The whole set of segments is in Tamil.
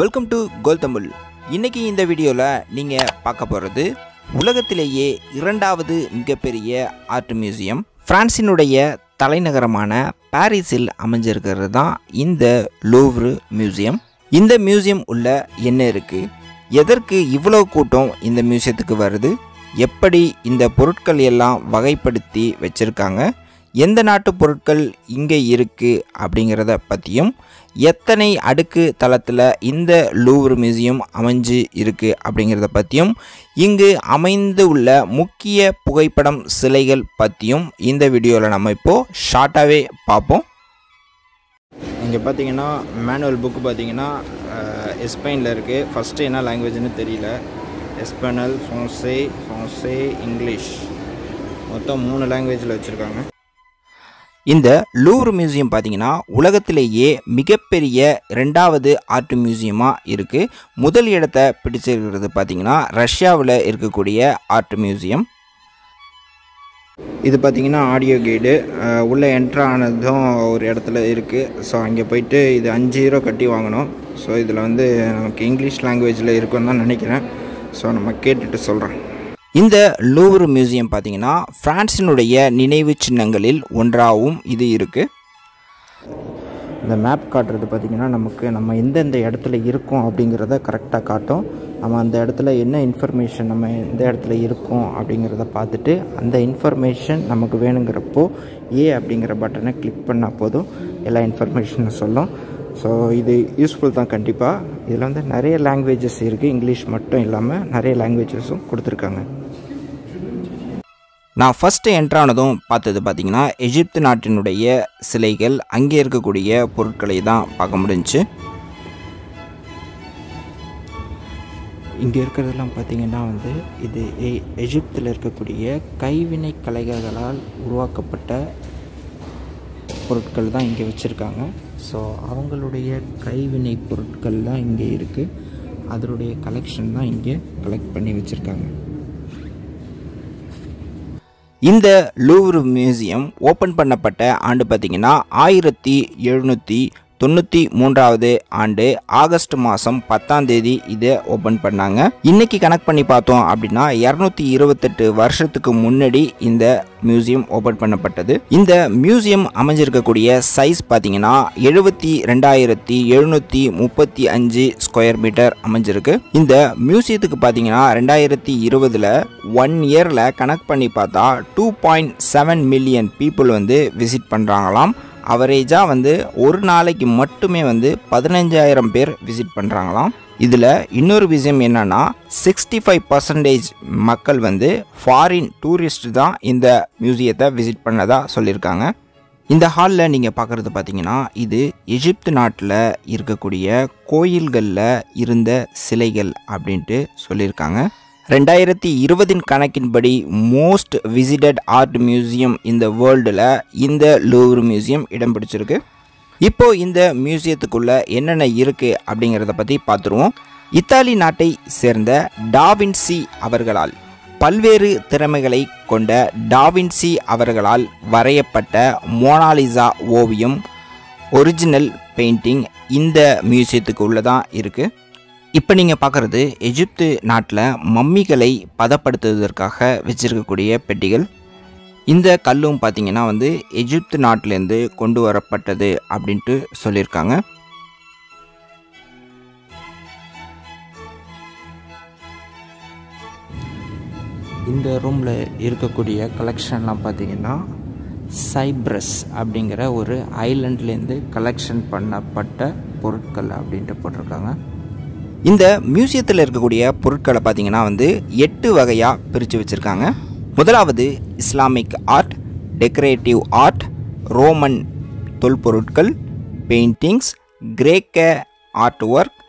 Welcome to Goltamul. இன்னைக்கு இந்த வீடியோல நீங்க பார்க்க போறது உலகத்திலேயே இரண்டாவது மிகப்பெரிய ஆர்ட் மியூசியம் பிரான்சினுடைய தலைநகரமான பாரிஸில் அமைஞ்சிருக்கிறது தான் இந்த லூவ்ரு மியூசியம். இந்த மியூசியம் உள்ள என்ன இருக்கு? எதற்கு இவ்வளவு கூட்டம் இந்த மியூசியத்துக்கு வருது? எப்படி இந்த பொருட்கள் எல்லாம் வகைப்படுத்தி வச்சிருக்காங்க? எந்த நாட்டு பொருட்கள் இங்கே இருக்கு அப்படிங்கறத பத்தியும் எத்தனை அடுக்கு தளத்துல இந்த லூவ்ரு மியூசியம் அமைஞ்சு இருக்கு அப்படிங்கறத பத்தியும் இங்கு அமைந்து உள்ள முக்கிய புகைப்படம் சிலைகள் பத்தியும் இந்த வீடியோல நம்ம இப்போ ஷார்ட்டாவே பார்ப்போம். இங்க பாத்தீங்கன்னா மேனுவல் புக் பாத்தீங்கன்னா ஸ்பெயின்ல இருக்கு. ஃபர்ஸ்ட் என்ன லாங்குவேஜ்னு தெரியல. எஸ்பானல், ஃப்ரான்சே, இங்கிலீஷ் மொத்தம் 3 லாங்குவேஜ்ல வச்சிருக்காங்க. இந்த லூவ்ரு மியூசியம் பார்த்தீங்கன்னா உலகத்திலேயே மிகப்பெரிய ரெண்டாவது ஆர்ட் மியூசியமாக இருக்குது. முதல் இடத்தை பிடிச்சிருக்கிறது பார்த்தீங்கன்னா ரஷ்யாவில் இருக்கக்கூடிய ஆர்ட் மியூசியம். இது பார்த்திங்கன்னா ஆடியோ கைடு உள்ளே என்ட்ரு ஆனதும் ஒரு இடத்துல இருக்குது. ஸோ அங்கே போயிட்டு இது 5 யூரோ கட்டி வாங்கணும். ஸோ இதில் வந்து நமக்கு இங்கிலீஷ் லாங்குவேஜில் இருக்குன்னு தான் நினைக்கிறேன். ஸோ நம்ம கேட்டுட்டு சொல்கிறேன். இந்த லூவ்ரு மியூசியம் பார்த்தீங்கன்னா ஃப்ரான்ஸினுடைய நினைவு சின்னங்களில் ஒன்றாகவும் இது இருக்குது. இந்த மேப் காட்டுறது பார்த்திங்கன்னா நமக்கு நம்ம எந்தெந்த இடத்துல இருக்கோம் அப்படிங்கிறத கரெக்டாக காட்டும். நம்ம அந்த இடத்துல என்ன இன்ஃபர்மேஷன் நம்ம எந்த இடத்துல இருக்கோம் அப்படிங்கிறத பார்த்துட்டு அந்த இன்ஃபர்மேஷன் நமக்கு வேணுங்கிறப்போ ஏ அப்படிங்கிற பட்டனை கிளிக் பண்ணால் போதும் எல்லா இன்ஃபர்மேஷனும் சொல்லும். ஸோ இது யூஸ்ஃபுல் தான் கண்டிப்பாக. இதில் வந்து நிறைய லாங்குவேஜஸ் இருக்குது. இங்கிலீஷ் மட்டும் இல்லாமல் நிறைய லாங்குவேஜஸும் கொடுத்துருக்காங்க. நான் ஃபஸ்ட்டு என்ட்ரானதும் பார்த்தது பார்த்திங்கன்னா எகிப்து நாட்டினுடைய சிலைகள், அங்கே இருக்கக்கூடிய பொருட்களை தான் பார்க்க முடிஞ்சு. இங்கே இருக்கிறதெல்லாம் பார்த்திங்கன்னா வந்து இது எகிப்தில் இருக்கக்கூடிய கைவினை கலைஞர்களால் உருவாக்கப்பட்ட பொருட்கள் தான் இங்கே வச்சுருக்காங்க. ஸோ அவங்களுடைய கைவினை பொருட்கள் தான் இங்கே இருக்குது. அதனுடைய கலெக்ஷன் தான் இங்கே கலெக்ட் பண்ணி வச்சுருக்காங்க. இந்த லூவ்ரு மியூசியம் ஓப்பன் பண்ணப்பட்ட ஆண்டு பார்த்திங்கன்னா 1793 ஆண்டு ஆகஸ்ட் மாதம் 10ஆம் தேதி இதை ஓப்பன் பண்ணாங்க. இன்றைக்கி கனெக்ட் பண்ணி பார்த்தோம் அப்படின்னா 228 வருஷத்துக்கு முன்னாடி இந்த மியூசியம் ஓப்பன் பண்ணப்பட்டது. இந்த மியூசியம் அமைஞ்சிருக்கக்கூடிய சைஸ் பார்த்தீங்கன்னா 72,735 ஸ்கொயர் மீட்டர் அமைஞ்சிருக்கு. இந்த மியூசியத்துக்கு பார்த்தீங்கன்னா 2020 1 இயரில் கனெக்ட் பண்ணி பார்த்தா 2.7 மில்லியன் பீப்புள் வந்து விசிட் பண்ணுறாங்களாம். அவரேஜாக வந்து ஒரு நாளைக்கு மட்டுமே வந்து 15,000 பேர் விசிட் பண்ணுறாங்களாம். இதில் இன்னொரு விஷயம் என்னென்னா 65% மக்கள் வந்து ஃபாரின் டூரிஸ்ட் தான் இந்த மியூசியத்தை விசிட் பண்ணதாக சொல்லியிருக்காங்க. இந்த ஹாலில் நீங்கள் பார்க்குறது பார்த்தீங்கன்னா இது எகிப்து நாட்டில் இருக்கக்கூடிய கோயில்களில் இருந்த சிலைகள் அப்படின்ட்டு சொல்லியிருக்காங்க. 2020 கணக்கின்படி மோஸ்ட் விசிட்டட் ஆர்ட் மியூசியம் இந்த வேர்ல்டில் இந்த லூவ்ரு மியூசியம் இடம் பிடிச்சிருக்கு. இப்போது இந்த மியூசியத்துக்குள்ளே என்னென்ன இருக்குது அப்படிங்கிறத பற்றி பார்த்துருவோம். இத்தாலி நாட்டை சேர்ந்த டாவின்சி அவர்களால் பல்வேறு திறமைகளை கொண்ட டாவின்சி அவர்களால் வரையப்பட்ட மோனாலிசா ஓவியம் ஒரிஜினல் பெயிண்டிங் இந்த மியூசியத்துக்கு உள்ளே தான் இருக்குது. இப்போ நீங்கள் பார்க்குறது எகிப்து நாட்டில் மம்மிகளை பதப்படுத்துவதற்காக வச்சிருக்கக்கூடிய பெட்டிகள். இந்த கல்லும் பார்த்திங்கன்னா வந்து எகிப்து நாட்டிலேருந்து கொண்டு வரப்பட்டது அப்படின்ட்டு சொல்லியிருக்காங்க. இந்த ரூமில் இருக்கக்கூடிய கலெக்ஷன்லாம் பார்த்திங்கன்னா சைப்ரஸ் அப்படிங்கிற ஒரு ஐலண்ட்லேருந்து கலெக்ஷன் பண்ணப்பட்ட பொருட்கள் அப்படின்ட்டு போட்டிருக்காங்க. இந்த மியூசியத்தில் இருக்கக்கூடிய பொருட்களை பார்த்திங்கன்னா வந்து 8 வகையாக பிரித்து வச்சுருக்காங்க. முதலாவது Islamic art, decorative art, Roman தொல்பொருட்கள், பெயிண்டிங்ஸ், கிரேக்க ஆர்ட் ஒர்க்.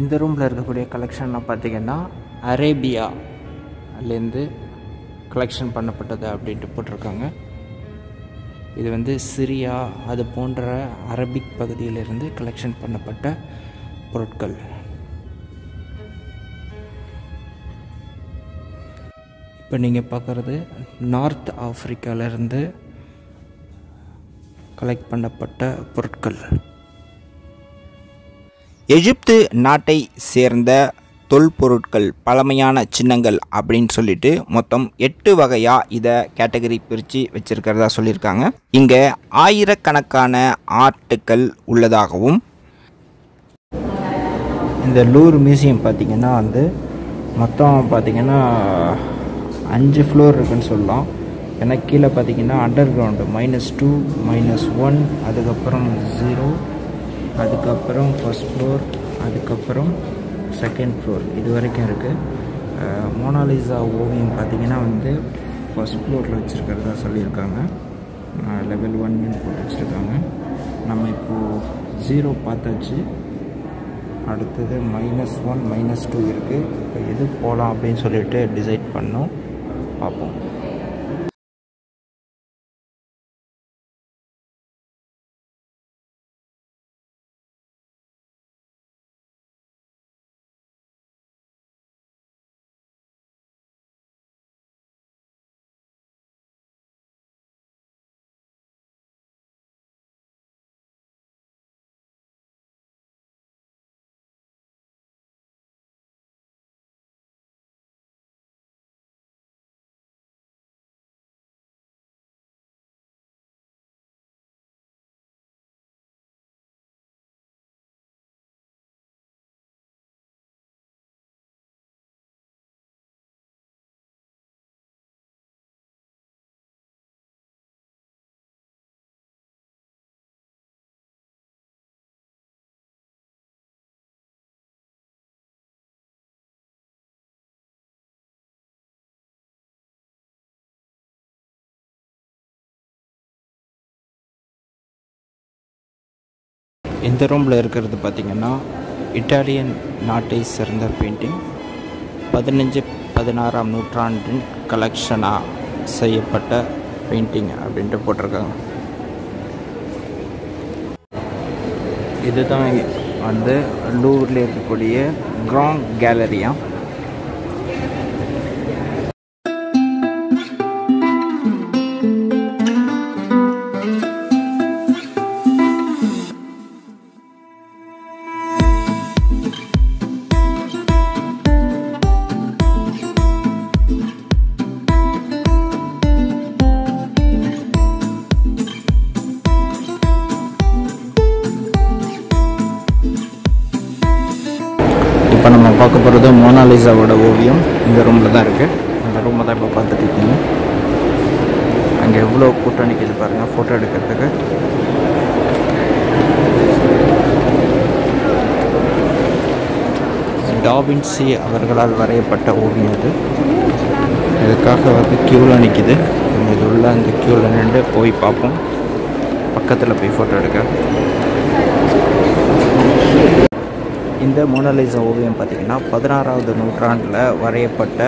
இந்த ரூமில் இருக்கக்கூடிய கலெக்ஷன்லாம் பார்த்திங்கன்னா அரேபியாலேருந்து கலெக்ஷன் பண்ணப்பட்டது அப்படின்ட்டு போட்டிருக்காங்க. இது வந்து சிரியா அது போன்ற அரபிக் பகுதியிலிருந்து கலெக்ஷன் பண்ணப்பட்ட பொருட்கள். இப்போ நீங்கள் பார்க்குறது நார்த் ஆஃப்ரிக்காவிலேருந்து கலெக்ட் பண்ணப்பட்ட பொருட்கள். எகிப்து நாட்டை சேர்ந்த தொல்பொருட்கள் பழமையான சின்னங்கள் அப்படின்னு சொல்லிட்டு மொத்தம் 8 வகையாக இதை கேட்டகரி பிரித்து வச்சிருக்கிறதா சொல்லியிருக்காங்க. இங்கே ஆயிரக்கணக்கான ஆர்ட்டுக்கள் உள்ளதாகவும் இந்த லூர் மியூசியம் பார்த்திங்கன்னா வந்து மொத்தம் பார்த்திங்கன்னா 5 ஃப்ளோர் இருக்குன்னு சொல்லலாம். ஏன்னா கீழே பார்த்திங்கன்னா அண்டர் கிரவுண்டு -2, -1, அதுக்கப்புறம் 0, அதுக்கப்புறம் ஃபர்ஸ்ட் ஃப்ளோர், அதுக்கப்புறம் செகண்ட் ஃப்ளோர் இது வரைக்கும் இருக்குது. மோனாலிசா ஓவியம் பார்த்திங்கன்னா வந்து ஃபர்ஸ்ட் ஃப்ளோரில் வச்சுருக்கிறதா சொல்லியிருக்காங்க. லெவல் 1 போட்டு வச்சுருக்காங்க. நம்ம இப்போது 0 பார்த்தாச்சு. அடுத்தது -1, -2 இருக்குது. இப்போ எது போகலாம் அப்படின்னு சொல்லிட்டு டிசைட் பண்ணோம், பார்ப்போம். இந்த ரூமில் இருக்கிறது பார்த்திங்கன்னா இட்டாலியன் நாட்டை சேர்ந்த பெயிண்டிங் 15-16ஆம் நூற்றாண்டின் கலெக்ஷனாக செய்யப்பட்ட பெயிண்டிங் அப்படின்ட்டு போட்டிருக்காங்க. இதுதான் வந்து லூவரில் இருக்கக்கூடிய கிராண்ட் கேலரியா. இப்போ நம்ம பார்க்க போகிறது மோனாலிசாவோட ஓவியம் இந்த ரூமில் தான் இருக்குது. அந்த ரூமை தான் இப்போ பார்த்துட்டு இருக்கீங்க. அங்கே எவ்வளோ கூட்டம் நிற்கிது பாருங்கள் ஃபோட்டோ எடுக்கிறதுக்கு. டாவின்சி அவர்களால் வரையப்பட்ட ஓவியம் இது. இதுக்காக வந்து க்யூவில் நிற்கிது. இது உள்ள அந்த க்யூவில் நின்று போய் பார்ப்போம், பக்கத்தில் போய் ஃபோட்டோ எடுக்க. இந்த மோனாலிசா ஓவியம் பார்த்திங்கன்னா 16ஆவது நூற்றாண்டில் வரையப்பட்ட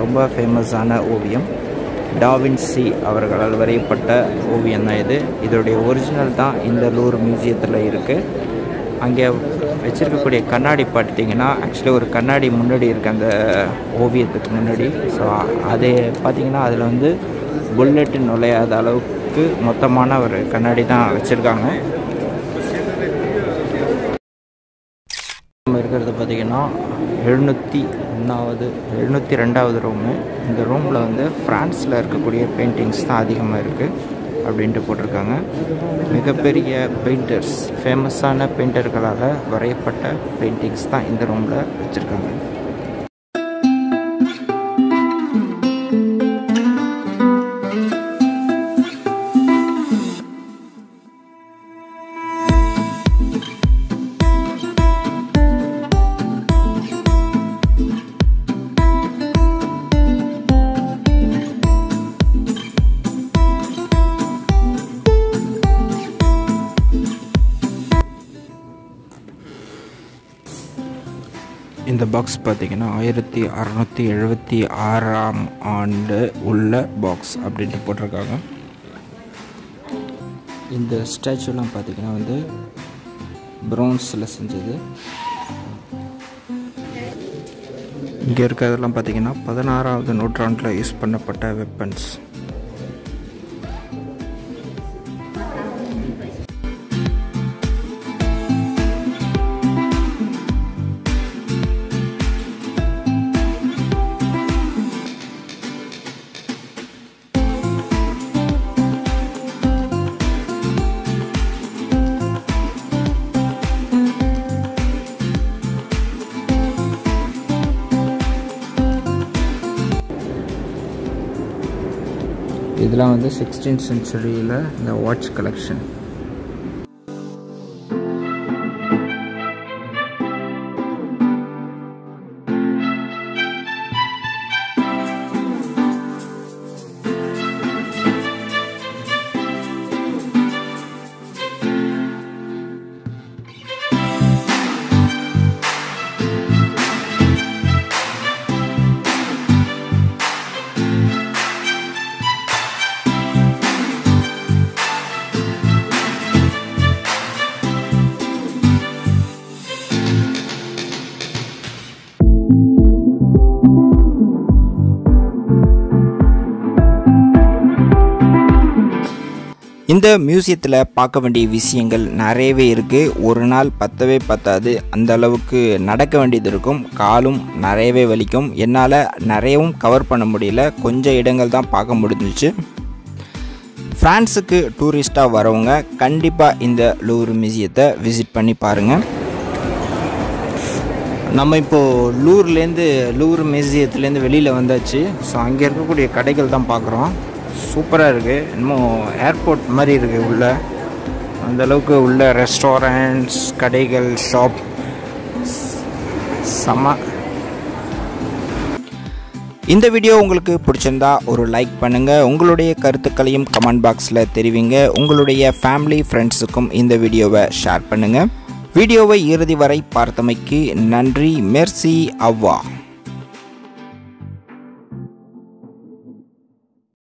ரொம்ப ஃபேமஸான ஓவியம். டாவின்சி அவர்களால் வரையப்பட்ட ஓவியம் தான் இது. இதோடைய ஒரிஜினல் தான் இந்த லூர் மியூசியத்தில் இருக்குது. அங்கே வச்சுருக்கக்கூடிய கண்ணாடி பார்த்திங்கன்னா ஆக்சுவலி ஒரு கண்ணாடி முன்னாடி இருக்குது அந்த ஓவியத்துக்கு முன்னாடி. ஸோ அது பார்த்திங்கன்னா அதில் வந்து புல்லெட்டு நுழையாத அளவுக்கு மொத்தமான ஒரு கண்ணாடி தான் வச்சுருக்காங்க. இருக்கிறது பார்த்திங்கன்னா 702ஆவது ரூமு. இந்த ரூமில் வந்து ஃப்ரான்ஸில் இருக்கக்கூடிய பெயிண்டிங்ஸ் தான் அதிகமாக இருக்குது அப்படின்ட்டு போட்டிருக்காங்க. மிகப்பெரிய பெயிண்டர்ஸ் ஃபேமஸான பெயிண்டர்களால் வரையப்பட்ட பெயிண்டிங்ஸ் தான் இந்த ரூமில் வச்சுருக்காங்க. இந்த பாக்ஸ் பார்த்திங்கன்னா 1676ஆம் ஆண்டு உள்ள பாக்ஸ் அப்படின்ட்டு போட்டிருக்காங்க. இந்த ஸ்டாச்சுலாம் பார்த்திங்கன்னா வந்து ப்ரௌன்ஸில் செஞ்சது. இங்கே இருக்கிறதெல்லாம் பார்த்திங்கன்னா 16ஆவது நூற்றாண்டில் யூஸ் பண்ணப்பட்ட வெப்பன்ஸ். இதெல்லாம் வந்து 16th சென்ச்சுரியில் இந்த வாட்ச் கலெக்ஷன். இந்த மியூசியத்தில் பார்க்க வேண்டிய விஷயங்கள் நிறையவே இருக்குது. ஒரு நாள் பத்தவே பத்தாது, அந்த அளவுக்கு நடக்க வேண்டியது இருக்கும். காலும் நிறையவே வலிக்கும். என்னால் நிறையவும் கவர் பண்ண முடியல, கொஞ்சம் இடங்கள் தான் பார்க்க முடிஞ்சிச்சு. ஃப்ரான்ஸுக்கு டூரிஸ்டாக வரவங்க கண்டிப்பாக இந்த லூவ்ரு மியூசியத்தை விசிட் பண்ணி பாருங்கள். நம்ம இப்போது லூவ்ரு மியூசியத்துலேருந்து வெளியில் வந்தாச்சு. ஸோ அங்கே இருக்கக்கூடிய கடைகள் தான் பார்க்குறோம். சூப்பராக இருக்குது. இன்னும் ஏர்போர்ட் மாதிரி இருக்குது உள்ளே, அந்தளவுக்கு உள்ள ரெஸ்டாரண்ட்ஸ், கடைகள், ஷாப் செம. இந்த வீடியோ உங்களுக்கு பிடிச்சிருந்தா ஒரு லைக் பண்ணுங்கள். உங்களுடைய கருத்துக்களையும் கமெண்ட் பாக்ஸில் தெரிவிங்க. உங்களுடைய ஃபேமிலி ஃப்ரெண்ட்ஸுக்கும் இந்த வீடியோவை ஷேர் பண்ணுங்கள். வீடியோவை இறுதி வரை பார்த்தமைக்கு நன்றி. மெர்சி அவ்வா.